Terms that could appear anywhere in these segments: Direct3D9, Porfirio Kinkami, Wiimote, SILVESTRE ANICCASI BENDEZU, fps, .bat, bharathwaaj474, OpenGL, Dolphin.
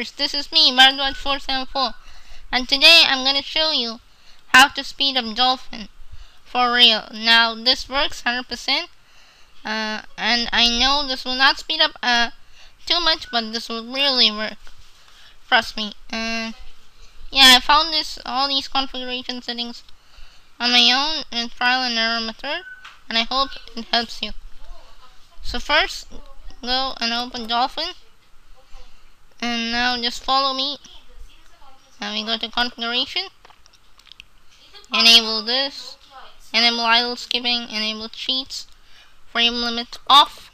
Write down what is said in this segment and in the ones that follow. YouTubers, this is me, bharathwaaj474, and today I'm going to show you how to speed up Dolphin for real. Now this works 100%, and I know this will not speed up too much, but this will really work, trust me. Yeah, I found all these configuration settings on my own in trial and error method, and I hope it helps you. So first, go and open Dolphin, and now just follow me. Now we go to configuration, enable this, enable idle skipping, enable cheats, frame limit off,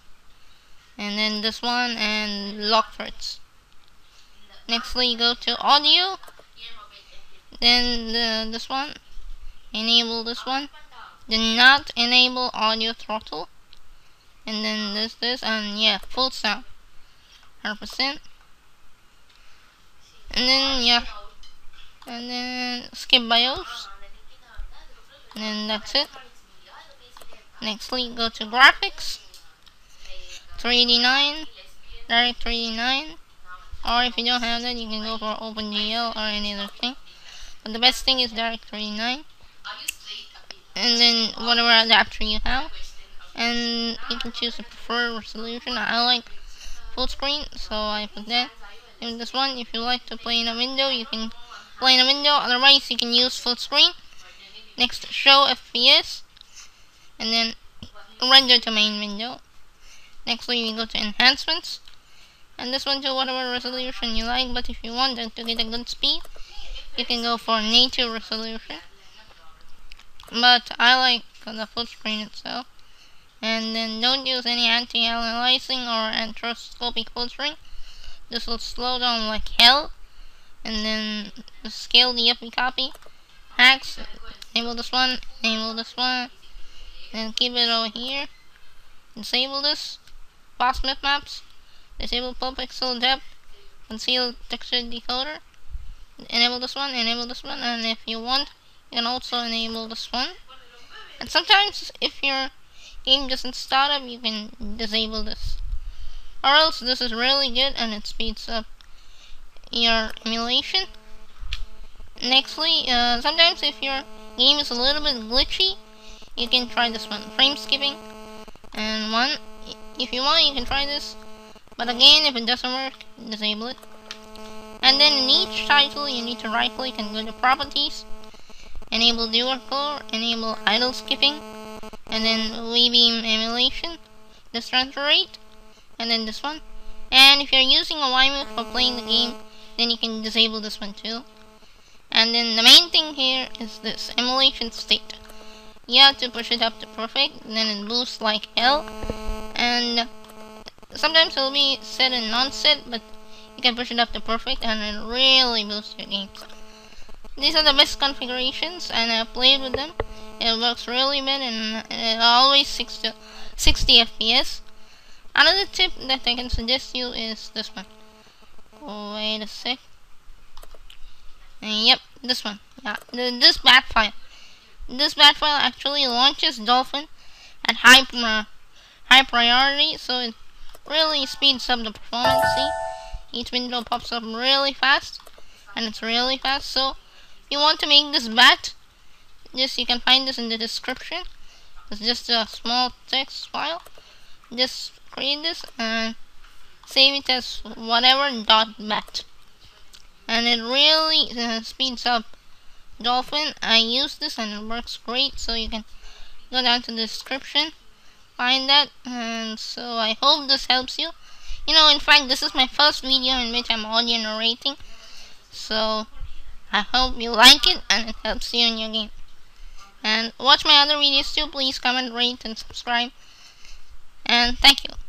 and then this one and lock threads. Nextly, go to audio, then this one, enable this one, then not enable audio throttle, and then this, and yeah, full sound 100%, and then yeah, and then skip BIOS, and then that's it. Nextly, go to graphics, 3D9, Direct3D9, or if you don't have that, you can go for OpenGL or any other thing, but the best thing is Direct3D9, and then whatever adapter you have, and you can choose a preferred resolution. I like full screen, so I put that in this one. If you like to play in a window, you can play in a window, otherwise you can use full screen. Next, show FPS, and then render to main window. Nextly, you go to enhancements, and this one to whatever resolution you like, but if you want to get a good speed, you can go for native resolution, but I like the full screen itself. And then don't use any anti-aliasing or anthroposcopic filtering. This will slow down like hell. And then scale the FB copy. Hacks, enable this one, enable this one. Then keep it over here. Disable this. Fast myth maps. Disable per pixel depth. Conceal texture decoder. Enable this one. And if you want, you can also enable this one. And sometimes if your game doesn't start up, you can disable this, or else this is really good and it speeds up your emulation. Nextly, sometimes if your game is a little bit glitchy, you can try this one, frame skipping, and one, if you want, you can try this, but again, if it doesn't work, disable it. And then in each title, you need to right click and go to properties, enable dual core, enable idle skipping, and then WeBeam emulation, this transfer rate, and then this one. And if you're using a Wiimote for playing the game, then you can disable this one too. And then the main thing here is this emulation state. You have to push it up to perfect, then it boosts like hell. And sometimes it'll be set and non-set, but you can push it up to perfect and it really boosts your games. These are the best configurations, and I played with them. It works really well, and it always sticks to 60 FPS. Another tip that I can suggest you is this one. Wait a sec. And yep, this one. Yeah, this bat file. This bat file actually launches Dolphin at high priority, so it really speeds up the performance. See, each window pops up really fast, and it's really fast. So if you want to make this bat, just you can find this in the description. It's just a small text file. Just create this and save it as whatever.bat, and it really speeds up Dolphin. I use this and it works great. So you can go down to the description, find that. And so I hope this helps you. You know, in fact, this is my first video in which I'm audio narrating, so I hope you like it and it helps you in your game. And watch my other videos too. Please comment, rate, and subscribe. And thank you.